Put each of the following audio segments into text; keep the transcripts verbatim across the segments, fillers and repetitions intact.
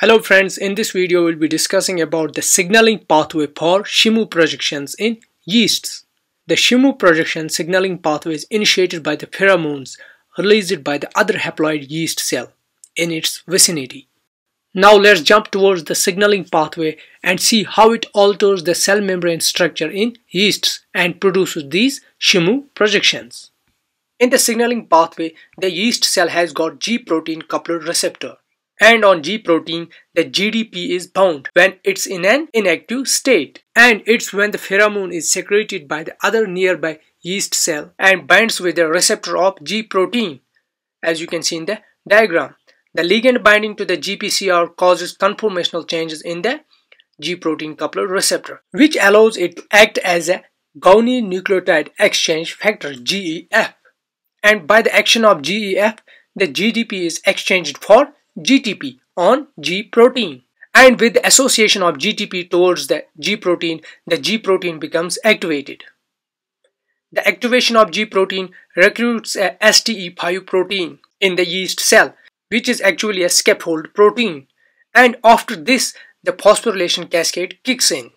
Hello friends, in this video we'll be discussing about the signaling pathway for Shmoo projections in yeasts. The Shmoo projection signaling pathway is initiated by the pheromones released by the other haploid yeast cell in its vicinity. Now let's jump towards the signaling pathway and see how it alters the cell membrane structure in yeasts and produces these Shmoo projections. In the signaling pathway, the yeast cell has got G protein coupled receptor. And on G protein, the G D P is bound when it's in an inactive state. And it's when the pheromone is secreted by the other nearby yeast cell and binds with the receptor of G protein, as you can see in the diagram. The ligand binding to the G P C R causes conformational changes in the G protein coupled receptor, which allows it to act as a guanine nucleotide exchange factor G E F. And by the action of G E F, the G D P is exchanged for G T P on G protein, and with the association of G T P towards the G protein, the G protein becomes activated. The activation of G protein recruits a S T E five protein in the yeast cell, which is actually a scaffold protein, and after this the phosphorylation cascade kicks in,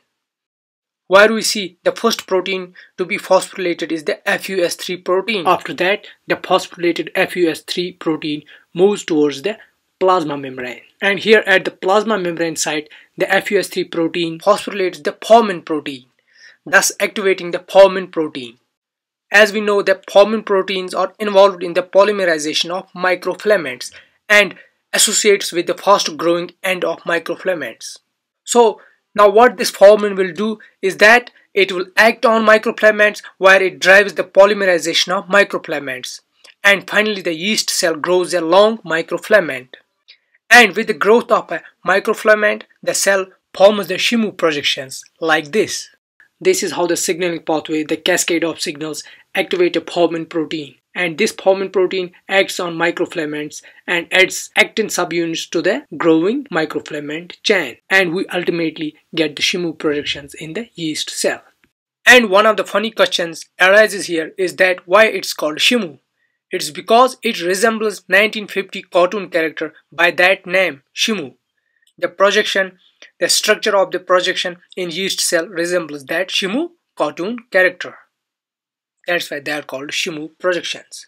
where we see the first protein to be phosphorylated is the F U S three protein. After that, the phosphorylated F U S three protein moves towards the plasma membrane, and here at the plasma membrane site the F U S three protein phosphorylates the formin protein, thus activating the formin protein. As we know, the formin proteins are involved in the polymerization of microfilaments and associates with the fast growing end of microfilaments. So now what this formin will do is that it will act on microfilaments, where it drives the polymerization of microfilaments, and finally the yeast cell grows a long microfilament. And with the growth of a microfilament, the cell forms the Shmoo projections like this. This is how the signaling pathway, the cascade of signals, activate a formin protein. And this formin protein acts on microfilaments and adds actin subunits to the growing microfilament chain. And we ultimately get the Shmoo projections in the yeast cell. And one of the funny questions arises here is that why it's called Shmoo? It's because it resembles nineteen fifty cartoon character by that name, Shmoo. The projection, the structure of the projection in yeast cell resembles that Shmoo cartoon character. That's why they are called Shmoo projections.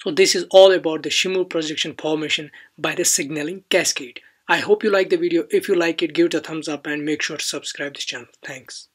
So this is all about the Shmoo projection formation by the signaling cascade. I hope you like the video. If you like it, give it a thumbs up and make sure to subscribe to this channel. Thanks.